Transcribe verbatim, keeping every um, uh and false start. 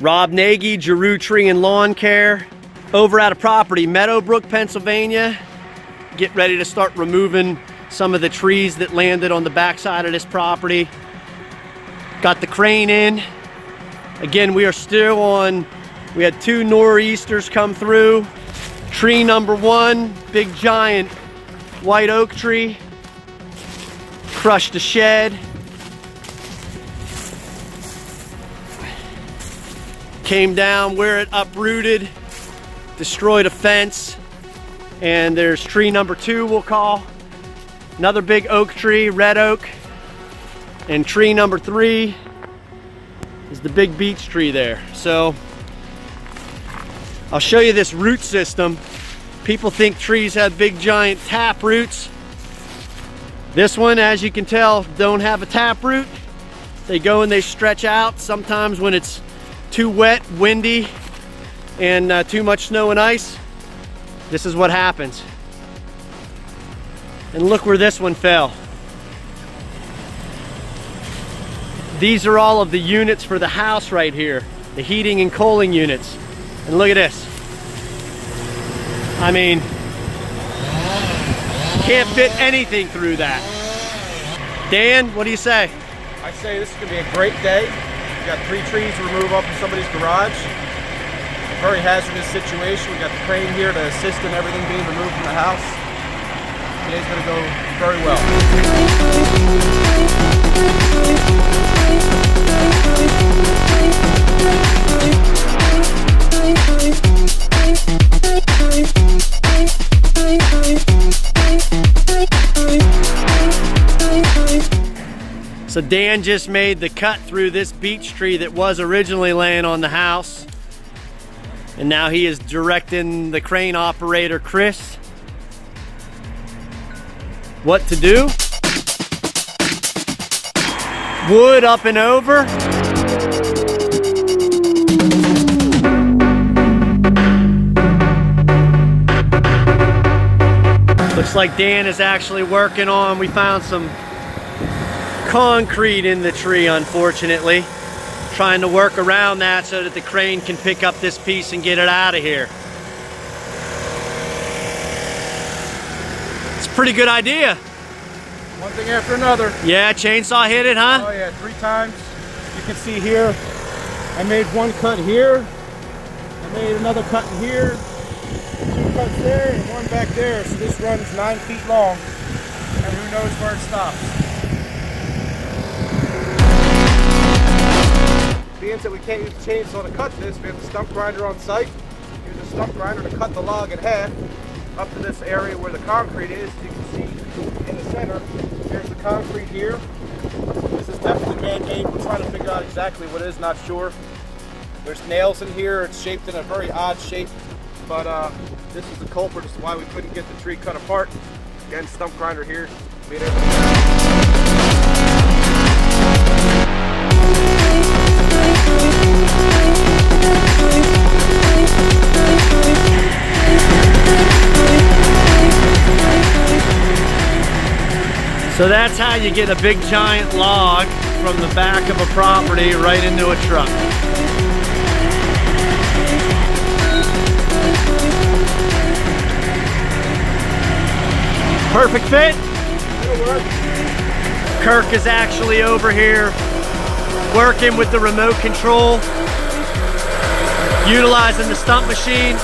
Rob Nagy, Giroud Tree and Lawn Care, over at a property, Meadowbrook, Pennsylvania. Get ready to start removing some of the trees that landed on the backside of this property. Got the crane in. Again, we are still on, we had two nor'easters come through. Tree number one, big giant white oak tree, crushed the shed. Came down where it uprooted, destroyed a fence, and there's tree number two, we'll call. Another big oak tree, red oak. And tree number three is the big beech tree there. So I'll show you this root system. People think trees have big giant tap roots. This one, as you can tell, don't have a tap root. They go and they stretch out. Sometimes when it's too wet, windy, and uh, too much snow and ice, this is what happens. And look where this one fell. These are all of the units for the house right here, the heating and cooling units. And look at this. I mean, can't fit anything through that. Dan, what do you say? I say this is gonna be a great day. We got three trees to remove up in somebody's garage. A very hazardous situation. We got the crane here to assist in everything being removed from the house. Today's going to go very well. So Dan just made the cut through this beech tree that was originally laying on the house. And now he is directing the crane operator, Chris, what to do. Wood up and over. Looks like Dan is actually working on, we found some concrete in the tree, unfortunately. Trying to work around that so that the crane can pick up this piece and get it out of here. It's a pretty good idea. One thing after another. Yeah, chainsaw hit it, huh? Oh yeah, three times. You can see here, I made one cut here, I made another cut here, two cuts there, and one back there. So this runs nine feet long, and who knows where it stops. Being that we can't use a chainsaw to cut this, we have a stump grinder on site. Use a stump grinder to cut the log in half up to this area where the concrete is. You can see in the center, there's the concrete here. This is definitely man-made. We're trying to figure out exactly what it is, not sure. There's nails in here. It's shaped in a very odd shape, but uh, this is the culprit. This is why we couldn't get the tree cut apart. Again, stump grinder here. Made So that's how you get a big giant log from the back of a property right into a truck. Perfect fit. Kirk is actually over here working with the remote control, utilizing the stump machine.